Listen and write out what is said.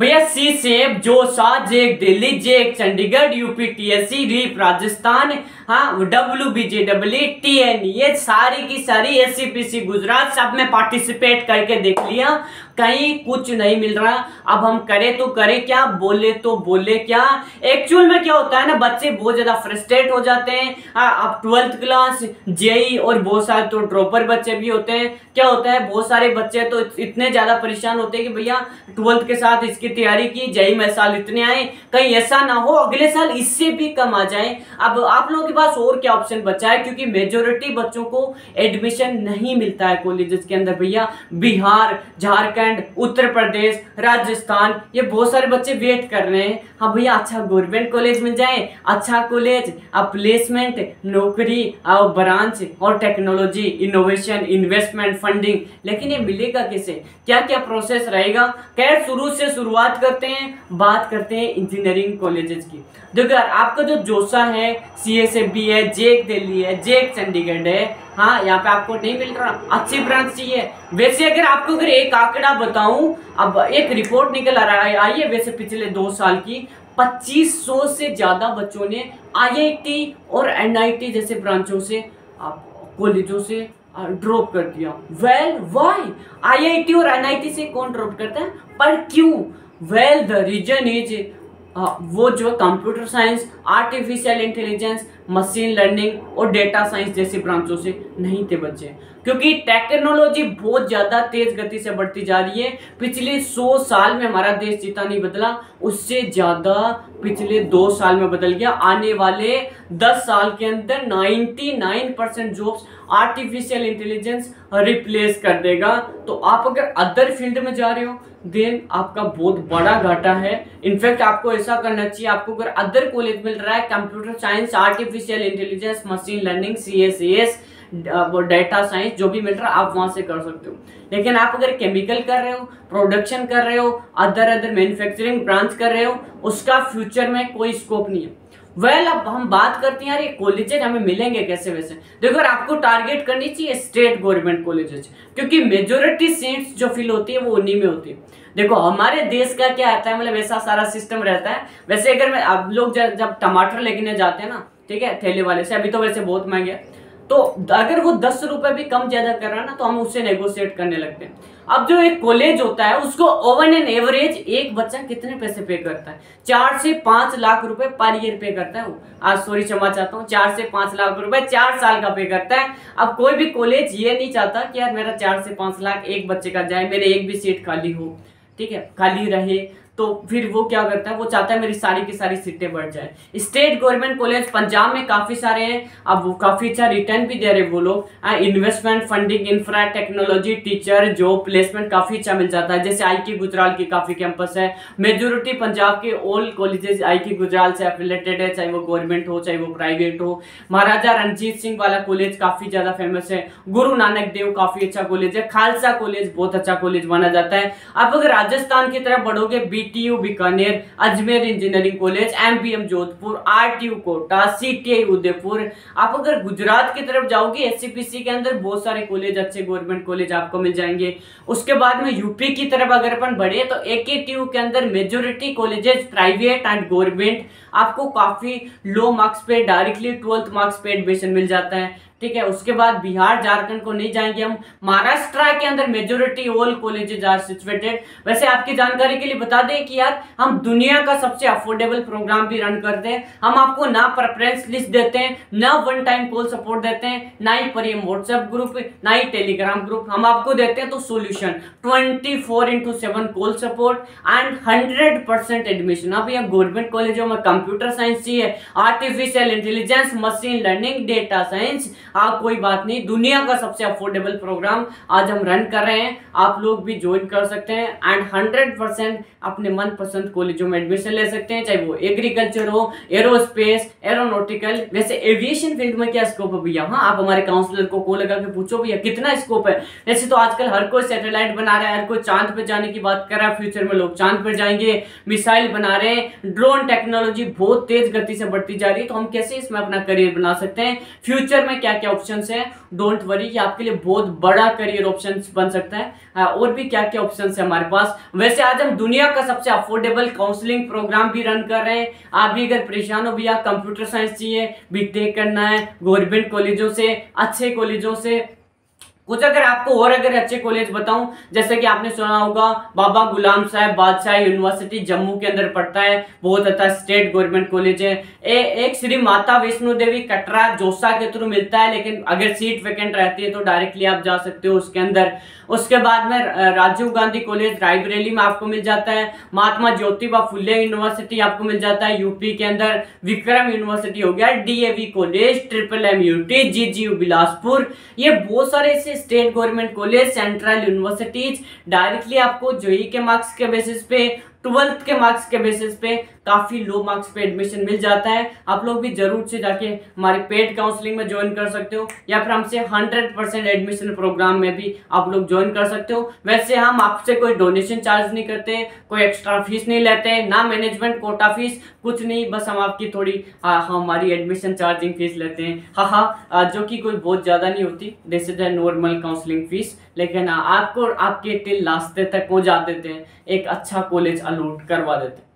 भैया CSAB, JoSAA, JAC Delhi, JAC Chandigarh, UP, TSC, REAP Rajasthan, हाँ WBJEE, TNET, सारी की सारी ACPC गुजरात सब में पार्टिसिपेट करके देख लिया, कहीं कुछ नहीं मिल रहा। अब हम करें तो करें क्या, बोले तो बोले क्या। एक्चुअल में क्या होता है ना, बच्चे बहुत ज्यादा फ्रस्ट्रेट हो जाते हैं। अब 12th क्लास JEE और बहुत सारे तो ड्रॉपर बच्चे भी होते हैं। क्या होता है, बहुत सारे बच्चे तो इतने ज्यादा परेशान होते हैं कि भैया 12th के साथ इसकी तैयारी की, JEE में साल इतने आए, कहीं ऐसा ना हो अगले साल इससे भी कम आ जाए। अब आप लोगों के पास और क्या ऑप्शन बचा है, क्योंकि मेजोरिटी बच्चों को एडमिशन नहीं मिलता है कॉलेजेस के अंदर। भैया बिहार, झारखंड, उत्तर प्रदेश, राजस्थान, ये बहुत सारे बच्चे वेट कर रहे हैं। हाँ भैया, अच्छा गवर्नमेंट कॉलेज मिल जाए, अच्छा कॉलेज, अब प्लेसमेंट, नौकरी और ब्रांच और टेक्नोलॉजी, इनोवेशन, इन्वेस्टमेंट, फंडिंग, लेकिन ये मिलेगा कैसे, क्या क्या प्रोसेस रहेगा। खैर शुरू से शुरुआत करते हैं, बात करते हैं इंजीनियरिंग कॉलेजेस की। देखो आपका जो जोसा है, CSAB है, जेक दिल्ली है, जेक चंडीगढ़ है, हाँ यहाँ पे आपको नहीं मिल रहा, अच्छी ब्रांच चाहिए। वैसे अगर आपको अगर एक आंकड़ा बताऊं, अब एक रिपोर्ट निकल आ रहा है, आइए, वैसे पिछले 2 साल की 2500 से ज्यादा बच्चों ने IIT और NIT जैसे ब्रांचों से, आप कॉलेजों से ड्रॉप कर दिया। वेल व्हाई, IIT और NIT से कौन ड्रॉप करता है, पर क्यों? वेल द रीजन इज वो जो computer science, artificial intelligence, machine learning और डेटा साइंस जैसी ब्रांचों से नहीं थे बच्चे, क्योंकि टेक्नोलॉजी बहुत ज़्यादा तेज गति से बढ़ती जा रही है। पिछले 100 साल में हमारा देश जितना नहीं बदला, उससे ज़्यादा पिछले 2 साल में बदल गया। आने वाले 10 साल के अंदर 99% जॉब्स आर्टिफिशियल इंटेलिजेंस रिप्लेस कर देगा। तो आप अगर अदर फील्ड में जा रहे हो देन आपका बहुत बड़ा घाटा है। इनफैक्ट आपको ऐसा करना चाहिए, आपको अगर अदर कॉलेज मिल रहा है computer science, artificial intelligence, machine learning, CSAS, data science, जो भी मिल रहा है आप वहां से कर सकते हो। लेकिन आप अगर केमिकल कर रहे हो, प्रोडक्शन कर रहे हो, अदर मैन्युफैक्चरिंग ब्रांच कर रहे हो, उसका फ्यूचर में कोई स्कोप नहीं है। वेल अब हम बात करते हैं यार, ये कॉलेजेज हमें मिलेंगे कैसे। वैसे देखो आपको टारगेट करनी चाहिए स्टेट गवर्नमेंट कॉलेजेज, क्योंकि मेजोरिटी सीट्स जो फिल होती है वो उन्हीं में होती है। देखो हमारे देश का क्या आता है, मतलब ऐसा सारा सिस्टम रहता है। वैसे अगर आप लोग जब टमाटर लेने जाते हैं ना, ठीक है, ठेले वाले से, अभी तो वैसे बहुत महंगे, तो अगर वो 10 रुपए भी कम ज्यादा कर रहा है ना, तो हम उससे नेगोशिएट करने लगते हैं। अब जो एक कॉलेज होता है उसको ओवन एंड एवरेज एक बच्चा कितने पैसे पे करता है, 4 से 5 लाख रुपए पर ईयर पे करता है वो। आज सॉरी क्षमा चाहता हूँ, 4 से 5 लाख रुपए 4 साल का पे करता है। अब कोई भी कॉलेज ये नहीं चाहता कि यार मेरा 4 से 5 लाख एक बच्चे का जाए, मेरे एक भी सीट खाली हो, ठीक है, खाली रहे। तो फिर वो क्या करता है, वो चाहता है मेरी सारी की सारी सीटें बढ़ जाए। स्टेट गवर्नमेंट कॉलेज पंजाब में काफी सारे हैं, अब वो काफी अच्छा रिटर्न भी दे रहे वो लोग। Investment, funding, infra, technology, teacher, job, placement काफी अच्छा मिल जाता है। जैसे I.K. गुजराल की काफी कैंपस है, मेजोरिटी पंजाब के ऑल कॉलेजेस I.K. गुजराल से एफिलेटेड है, चाहे वो गवर्नमेंट हो चाहे वो प्राइवेट हो। महाराजा रणजीत सिंह वाला कॉलेज काफी ज्यादा फेमस है, गुरु नानक देव काफी अच्छा कॉलेज है, खालसा कॉलेज बहुत अच्छा कॉलेज माना जाता है। आप अगर राजस्थान की तरफ बढ़ोगे, BTU Bikaner, Ajmer engineering college, MBM Jodhpur, RTU Kota, CTI Udaipur. आप अगर गुजरात की तरफ जाओगे, ACPC के अंदर बहुत सारे कॉलेज, अच्छे गवर्नमेंट कॉलेज आपको मिल जाएंगे। उसके बाद में यूपी की तरफ अगर अपन बढ़े तो AKTU के अंदर majority colleges private and government, आपको काफी लो मार्क्स पे डायरेक्टली 12th मार्क्स पे एडमिशन मिल जाता है, ठीक है। उसके बाद बिहार, झारखंड को नहीं जाएंगे हम। महाराष्ट्र के अंदर majority all colleges are situated. वैसे आपकी जानकारी के लिए बता दें कि यार हम दुनिया का सबसे अफोर्डेबल प्रोग्राम भी रन करते हैं। हम आपको ना प्रेफरेंस लिस्ट देते हैं, ना 1 टाइम कॉल सपोर्ट देते हैं, ना ही पर व्हाट्सएप ग्रुप, ना ही टेलीग्राम ग्रुप। हम आपको देते हैं तो solution, 24/7 call support and 100% admission. अब यहाँ गवर्नमेंट कॉलेजों में कंप्यूटर साइंस चाहिए, artificial intelligence, machine learning, data science, हाँ कोई बात नहीं, दुनिया का सबसे अफोर्डेबल प्रोग्राम आज हम रन कर रहे हैं। आप लोग भी ज्वाइन कर सकते हैं एंड 100% अपने मनपसंद कॉलेजों में एडमिशन ले सकते हैं, चाहे वो एग्रीकल्चर हो, एरोस्पेस, एरोनॉटिकल। वैसे एविएशन फील्ड में क्या स्कोप है भैया, हाँ आप हमारे काउंसलर को कॉल लगा के पूछो भैया कितना स्कोप है। वैसे तो आजकल हर कोई सैटेलाइट बना रहा है, हर कोई चांद पर जाने की बात कर रहा है, फ्यूचर में लोग चांद पर जाएंगे, मिसाइल बना रहे हैं, ड्रोन टेक्नोलॉजी बहुत तेज गति से बढ़ती जा रही है। तो हम कैसे इसमें अपना करियर बना सकते हैं, फ्यूचर में क्या क्या ऑप्शंस हैं। डोंट वरी, ये आपके लिए बहुत बड़ा करियर ऑप्शन बन सकता है। और भी क्या क्या ऑप्शंस है हमारे पास। वैसे आज हम दुनिया का सबसे अफोर्डेबल काउंसलिंग प्रोग्राम भी रन कर रहे हैं। आप भी अगर परेशान हो, भैया कंप्यूटर साइंस चाहिए, बीटेक करना है, गवर्नमेंट कॉलेजों से, अच्छे कॉलेजों से कुछ, अगर आपको और अगर अच्छे कॉलेज बताऊं, जैसे कि आपने सुना होगा बाबा गुलाम साहेब बादशाह यूनिवर्सिटी जम्मू के अंदर पड़ता है, बहुत अच्छा स्टेट गवर्नमेंट कॉलेज है। एक श्री माता वैष्णो देवी कटरा जोसा के थ्रू मिलता है, लेकिन अगर सीट वैकेंट रहती है तो डायरेक्टली आप जा सकते हो उसके अंदर। उसके बाद में राजीव गांधी कॉलेज रायबरेली में आपको मिल जाता है। महात्मा ज्योतिबा फुले यूनिवर्सिटी आपको मिल जाता है यूपी के अंदर। विक्रम यूनिवर्सिटी हो गया, DAV. College, triple MUT, GGU. Bilaspur, ये बहुत सारे state government college, central universities directly आपको जेईई के मार्क्स के बेसिस पे, 12th के मार्क्स के बेसिस पे, काफी लो मार्क्स पे एडमिशन मिल जाता है। आप लोग भी जरूर से जाके हमारे पेड काउंसलिंग में ज्वाइन कर सकते हो, या फिर हमसे 100% एडमिशन प्रोग्राम में भी आप लोग ज्वाइन कर सकते हो। वैसे हम आपसे कोई डोनेशन चार्ज नहीं करते, कोई एक्स्ट्रा फीस नहीं लेते, ना मैनेजमेंट कोटा फीस, कुछ नहीं। बस हम आपकी थोड़ी हमारी एडमिशन चार्जिंग फीस लेते हैं, जो कि कोई बहुत ज्यादा नहीं होती, this is a normal counselling fees, लेकिन आपको आपके टिल रास्ते तक पहुंचा देते हैं, एक अच्छा कॉलेज अलॉट करवा देते हैं।